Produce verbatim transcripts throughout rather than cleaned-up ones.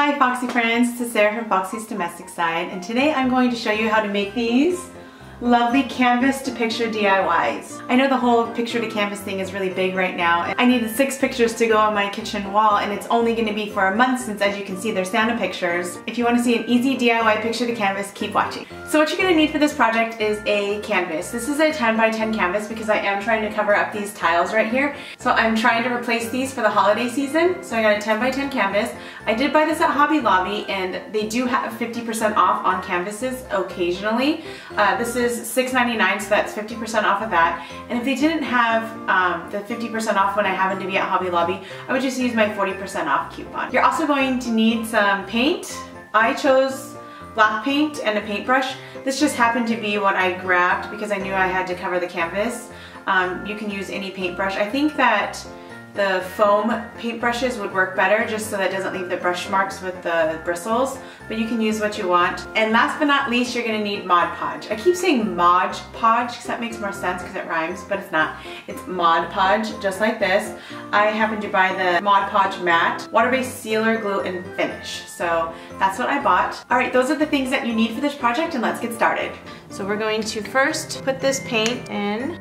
Hi Foxy friends, this is Sarah from Foxy's Domestic Side, and today I'm going to show you how to make these lovely canvas to picture D I Ys. I know the whole picture to canvas thing is really big right now, and I needed six pictures to go on my kitchen wall, and it's only going to be for a month since, as you can see, there's Santa pictures. If you want to see an easy D I Y picture to canvas, keep watching. So what you're going to need for this project is a canvas. This is a ten by ten canvas because I am trying to cover up these tiles right here. So I'm trying to replace these for the holiday season. So I got a ten by ten canvas. I did buy this at Hobby Lobby, and they do have fifty percent off on canvases occasionally. Uh, this is six ninety-nine, so that's fifty percent off of that. And if they didn't have um, the fifty percent off when I happened to be at Hobby Lobby, I would just use my forty percent off coupon. You're also going to need some paint. I chose black paint and a paintbrush. This just happened to be what I grabbed because I knew I had to cover the canvas. Um, you can use any paintbrush. I think that the foam paintbrushes would work better just so that it doesn't leave the brush marks with the bristles, but you can use what you want. And last but not least, you're gonna need Mod Podge. I keep saying Mod Podge because that makes more sense because it rhymes, but it's not. It's Mod Podge, just like this. I happen to buy the Mod Podge Matte, water-based sealer, glue, and finish. So that's what I bought. All right, those are the things that you need for this project, and let's get started. So we're going to first put this paint in,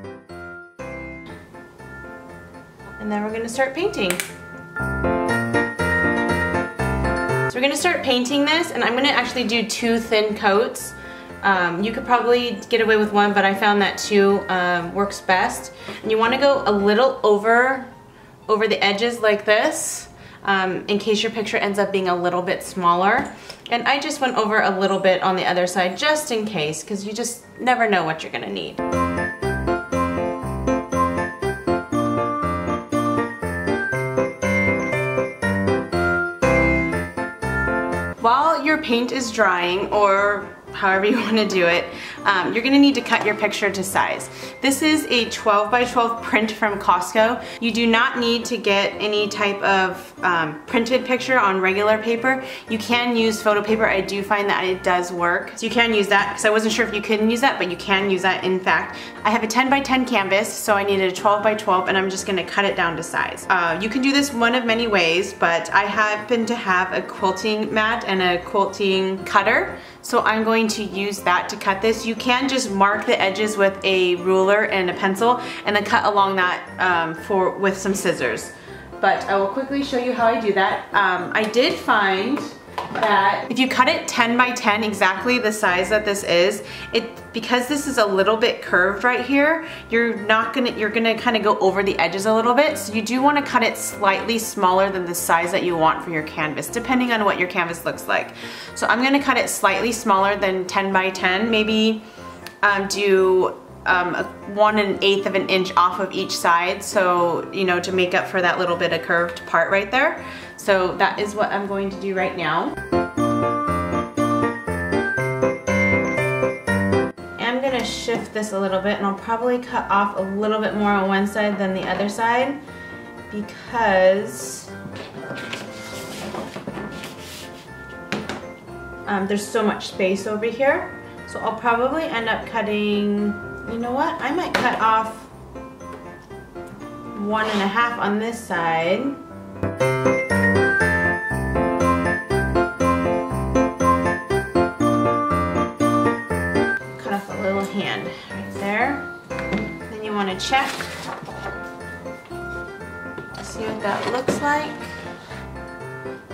and then we're going to start painting. So we're going to start painting this, and I'm going to actually do two thin coats. Um, you could probably get away with one, but I found that two um, works best. And you want to go a little over, over the edges like this, um, in case your picture ends up being a little bit smaller. And I just went over a little bit on the other side just in case, because you just never know what you're going to need. While your paint is drying, or however you want to do it, um, you're going to need to cut your picture to size. This is a twelve by twelve print from Costco. You do not need to get any type of um, printed picture on regular paper. You can use photo paper. I do find that it does work. So you can use that, because I wasn't sure if you couldn't use that, but you can use that in fact. I have a ten by ten canvas, so I needed a twelve by twelve, and I'm just going to cut it down to size. Uh, you can do this one of many ways, but I happen to have a quilting mat and a quilting cutter, so I'm going to use that to cut this. You can just mark the edges with a ruler and a pencil, and then cut along that um, for with some scissors. But I will quickly show you how I do that. Um, I did find that if you cut it ten by ten, exactly the size that this is, it because this is a little bit curved right here, you're not gonna you're gonna kind of go over the edges a little bit. So you do want to cut it slightly smaller than the size that you want for your canvas, depending on what your canvas looks like. So I'm gonna cut it slightly smaller than ten by ten, maybe um, do um, a one and eighth of an inch off of each side, so you know, to make up for that little bit of curved part right there. So that is what I'm going to do right now. I'm going to shift this a little bit, and I'll probably cut off a little bit more on one side than the other side because um, there's so much space over here. So I'll probably end up cutting, you know what, I might cut off one and a half on this side. Check to see what that looks like.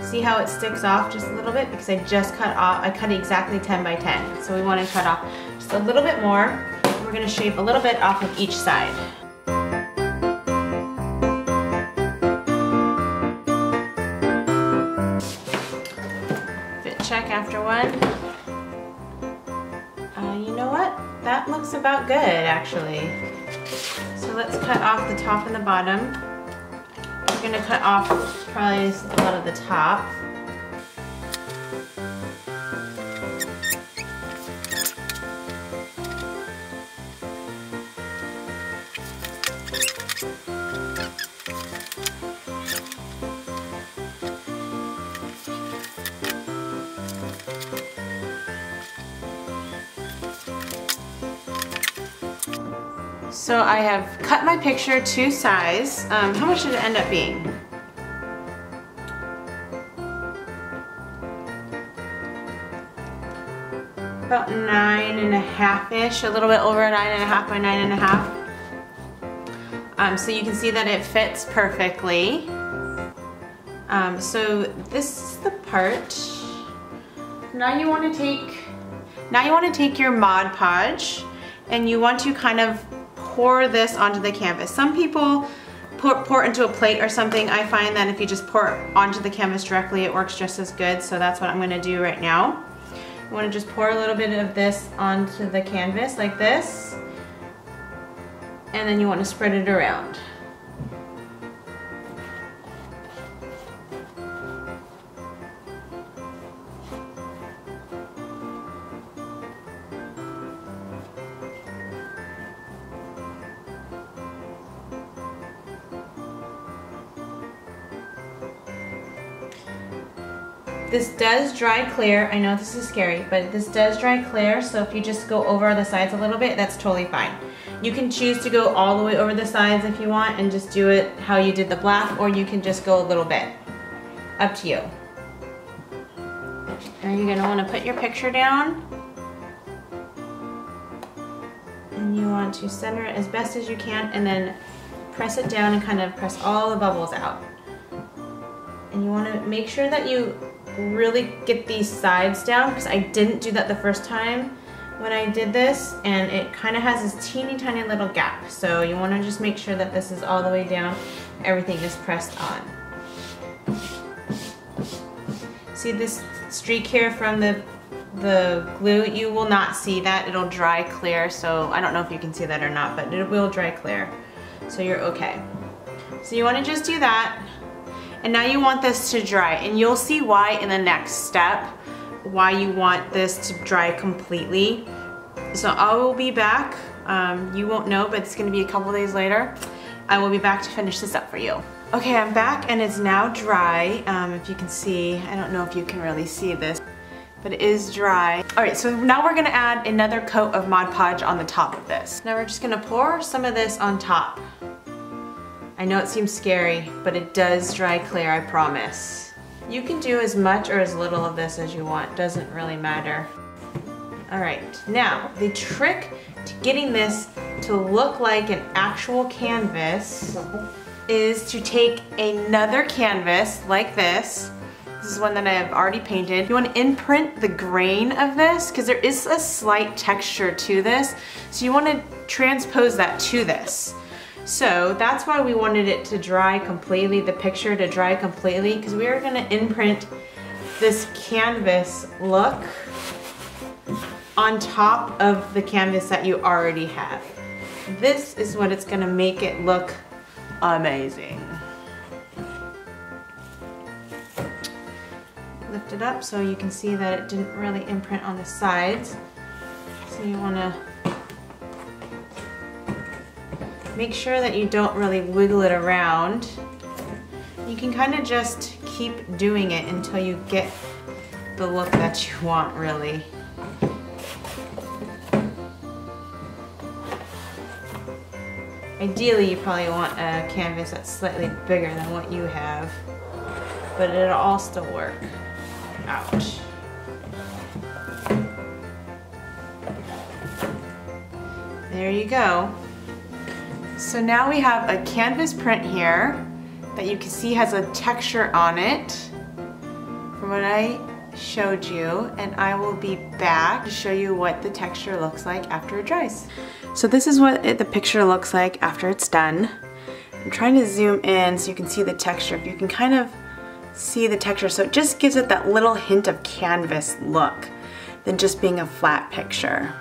See how it sticks off just a little bit because I just cut off, I cut exactly ten by ten. So we want to cut off just a little bit more. We're going to shave a little bit off of each side. Fit check after one. Uh, you know what? That looks about good actually. So let's cut off the top and the bottom. We're going to cut off probably a lot of the top. So I have cut my picture to size. Um, how much did it end up being? about nine and a half-ish, a little bit over nine and a half by nine and a half. Um, so you can see that it fits perfectly. Um, so this is the part. Now you want to take, now you want to take your Mod Podge, and you want to kind of pour this onto the canvas. Some people pour, pour into a plate or something. I find that if you just pour it onto the canvas directly, it works just as good. So that's what I'm going to do right now. You want to just pour a little bit of this onto the canvas like this, and then you want to spread it around. This does dry clear. I know this is scary, but this does dry clear, so if you just go over the sides a little bit, that's totally fine. You can choose to go all the way over the sides if you want and just do it how you did the black, or you can just go a little bit. Up to you. Now you're going to want to put your picture down, and you want to center it as best as you can, and then press it down and kind of press all the bubbles out. And you want to make sure that you really get these sides down, because I didn't do that the first time when I did this, and it kind of has this teeny tiny little gap, so you want to just make sure that this is all the way down, everything is pressed on. See this streak here from the the glue? You will not see that, it'll dry clear, so I don't know if you can see that or not, but it will dry clear, so you're okay. So you want to just do that. And now you want this to dry, and you'll see why in the next step, why you want this to dry completely. So I will be back, um, you won't know, but it's gonna be a couple days later. I will be back to finish this up for you. Okay, I'm back and it's now dry. Um, if you can see, I don't know if you can really see this, but it is dry. All right, so now we're gonna add another coat of Mod Podge on the top of this. Now we're just gonna pour some of this on top. I know it seems scary, but it does dry clear, I promise. You can do as much or as little of this as you want, doesn't really matter. All right, now the trick to getting this to look like an actual canvas is to take another canvas like this. This is one that I have already painted. You want to imprint the grain of this, because there is a slight texture to this, so you want to transpose that to this. So that's why we wanted it to dry completely, the picture to dry completely, because we are going to imprint this canvas look on top of the canvas that you already have. This is what it's going to make it look amazing. Lift it up so you can see that it didn't really imprint on the sides. So you want to make sure that you don't really wiggle it around. You can kind of just keep doing it until you get the look that you want, really. Ideally, you probably want a canvas that's slightly bigger than what you have, but it'll all still work out. There you go. So now we have a canvas print here that you can see has a texture on it from what I showed you, and I will be back to show you what the texture looks like after it dries. So this is what it, the picture looks like after it's done. I'm trying to zoom in so you can see the texture. If you can kind of see the texture, so it just gives it that little hint of canvas look than just being a flat picture.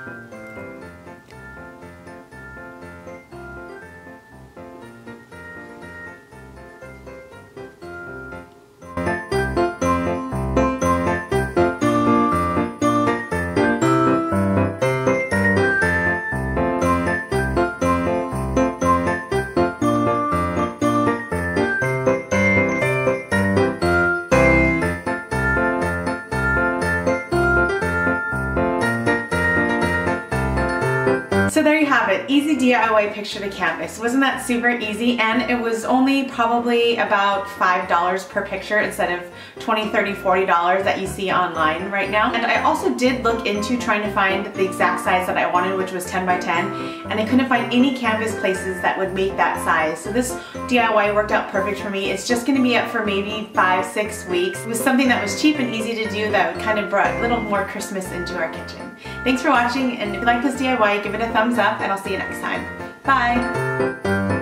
So there you have it, easy D I Y picture to canvas. Wasn't that super easy? And it was only probably about five dollars per picture instead of twenty, thirty, forty dollars that you see online right now. And I also did look into trying to find the exact size that I wanted, which was ten by ten, and I couldn't find any canvas places that would make that size. So this D I Y worked out perfect for me. It's just gonna be up for maybe five, six weeks. It was something that was cheap and easy to do that kind of brought a little more Christmas into our kitchen. Thanks for watching, and if you like this D I Y, give it a thumbs up, and I'll see you next time. Bye!